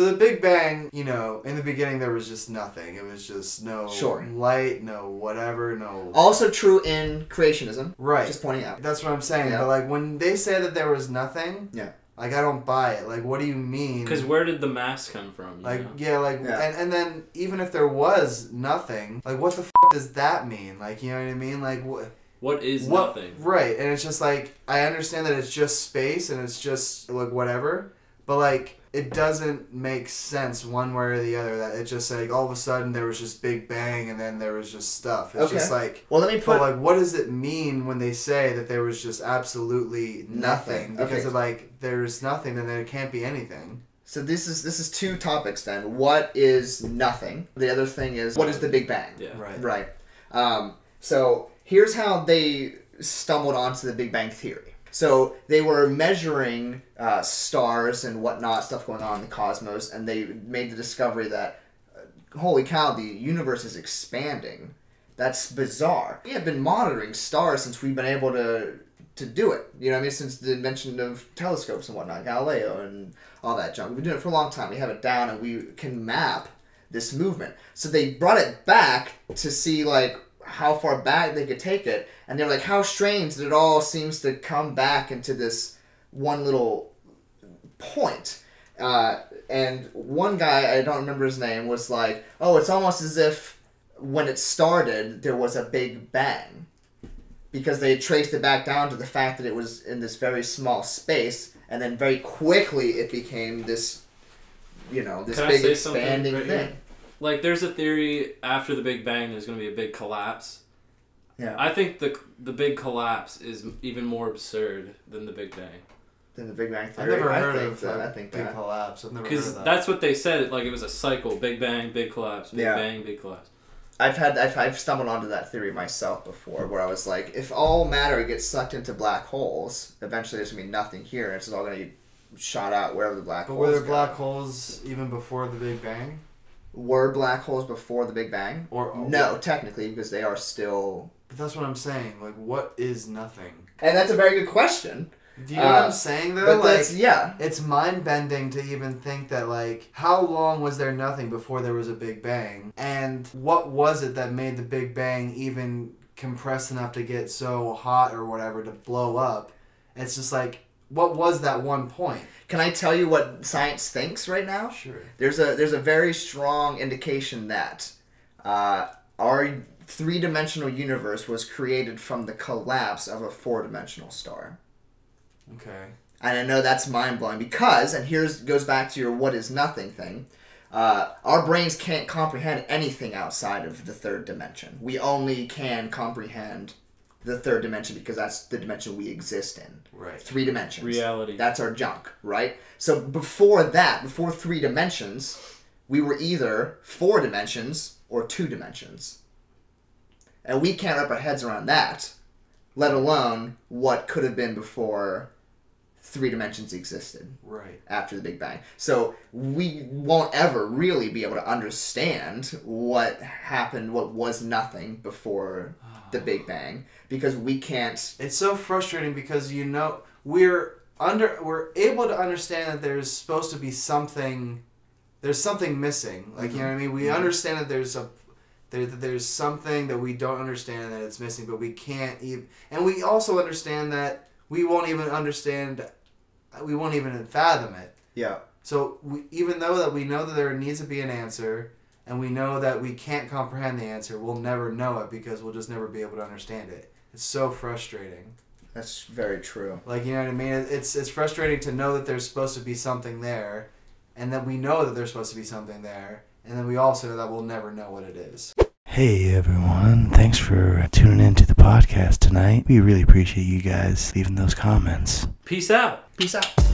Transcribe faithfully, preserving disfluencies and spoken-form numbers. So the Big Bang, you know, in the beginning there was just nothing. It was just no sure. light, no whatever, no... Also true in creationism. Right. Just pointing out. That's what I'm saying. Yeah. But, like, when they say that there was nothing... Yeah. Like, I don't buy it. Like, what do you mean? Because where did the mass come from? Like, know? yeah, like, yeah. And, and then even if there was nothing, like, what the f*** does that mean? Like, you know what I mean? Like, what... What is what, nothing? Right, and it's just like, I understand that it's just space and it's just, like, whatever, but, like, it doesn't make sense one way or the other that it just, like, all of a sudden there was just Big Bang and then there was just stuff. It's okay. just like, well, let me put... But, like, what does it mean when they say that there was just absolutely nothing? nothing. Because, okay. of, like, there's nothing and there can't be anything. So this is this is two topics, then. What is nothing? The other thing is, what is the Big Bang? Yeah. Right. Right. Um, so... Here's how they stumbled onto the Big Bang Theory. So they were measuring uh, stars and whatnot, stuff going on in the cosmos, and they made the discovery that, uh, holy cow, the universe is expanding. That's bizarre. We have been monitoring stars since we've been able to to do it. You know what I mean? Since the invention of telescopes and whatnot, Galileo and all that junk. We've been doing it for a long time. We have it down, and we can map this movement. So they brought it back to see, like, how far back they could take it, and they're like, how strange that it all seems to come back into this one little point. Uh, and one guy, I don't remember his name, was like, oh, it's almost as if when it started, there was a big bang, because they had traced it back down to the fact that it was in this very small space, and then very quickly it became this, you know, this Can big expanding right thing. Here? Like, there's a theory after the Big Bang there's going to be a big collapse. Yeah. I think the the big collapse is even more absurd than the Big Bang. Than the Big Bang theory? I've never heard I of that. I think big that. collapse. I've never heard of that. Because that's what they said. Like, it was a cycle. Big Bang, big collapse. Big yeah. Bang, big collapse. I've had I've, I've stumbled onto that theory myself before, where I was like, if all matter gets sucked into black holes, eventually there's going to be nothing here, and it's all going to be shot out wherever the black but holes But were there go. black holes even before the Big Bang? Were black holes before the Big Bang? Or oh, no, what? technically, because they are still... But that's what I'm saying. Like, what is nothing? And that's a very good question. Do you know uh, what I'm saying, though? But like, that's, yeah. It's mind-bending to even think that, like, how long was there nothing before there was a Big Bang? And what was it that made the Big Bang even compressed enough to get so hot or whatever to blow up? And it's just like... What was that one point? Can I tell you what science thinks right now? Sure. There's a there's a very strong indication that uh, our three-dimensional universe was created from the collapse of a four-dimensional star. Okay. And I know that's mind-blowing because, and here's goes back to your what is nothing thing, uh, our brains can't comprehend anything outside of the third dimension. We only can comprehend... the third dimension, because that's the dimension we exist in. Right. Three dimensions. Reality. That's our junk, right? So before that, before three dimensions, we were either four dimensions or two dimensions. And we can't wrap our heads around that, let alone what could have been before three dimensions existed. Right. After the Big Bang. So we won't ever really be able to understand what happened, what was nothing before... the Big Bang, because we can't... It's so frustrating because, you know, we're under we're able to understand that there's supposed to be something, there's something missing. Like, mm-hmm. you know what I mean? We mm-hmm. understand that there's a there, that there's something that we don't understand and that it's missing, but we can't even... And we also understand that we won't even understand, we won't even fathom it. Yeah. So we, even though that we know that there needs to be an answer... And we know that we can't comprehend the answer. We'll never know it because we'll just never be able to understand it. It's so frustrating. That's very true. Like, you know what I mean? It's it's frustrating to know that there's supposed to be something there, and that we know that there's supposed to be something there, and then we also know that we'll never know what it is. Hey everyone, thanks for tuning in to the podcast tonight. We really appreciate you guys leaving those comments. Peace out. Peace out.